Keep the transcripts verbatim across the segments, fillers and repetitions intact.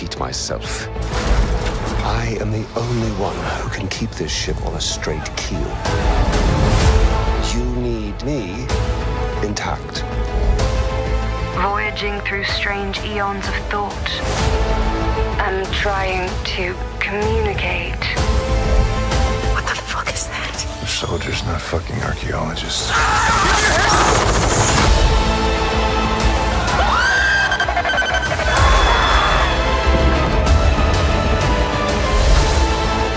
repeat myself. I am the only one who can keep this ship on a straight keel. You need me intact. Voyaging through strange eons of thought. I'm trying to communicate. What the fuck is that? We're soldiers, not fucking archaeologists.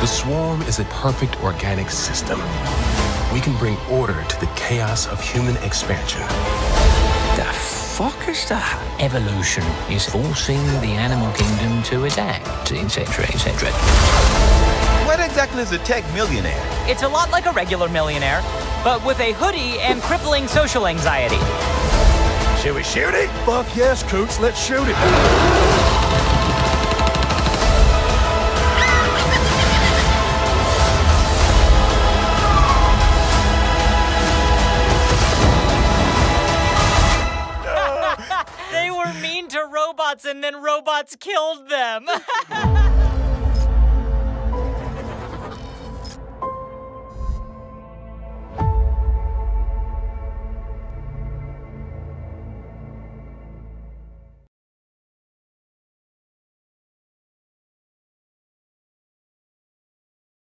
The swarm is a perfect organic system. We can bring order to the chaos of human expansion. The fuck is that? Evolution is forcing the animal kingdom to adapt, et cetera, et cetera. What exactly is a tech millionaire? It's a lot like a regular millionaire, but with a hoodie and crippling social anxiety. Should we shoot it? Fuck yes, Coots, let's shoot it. They were mean to robots, and then robots killed them.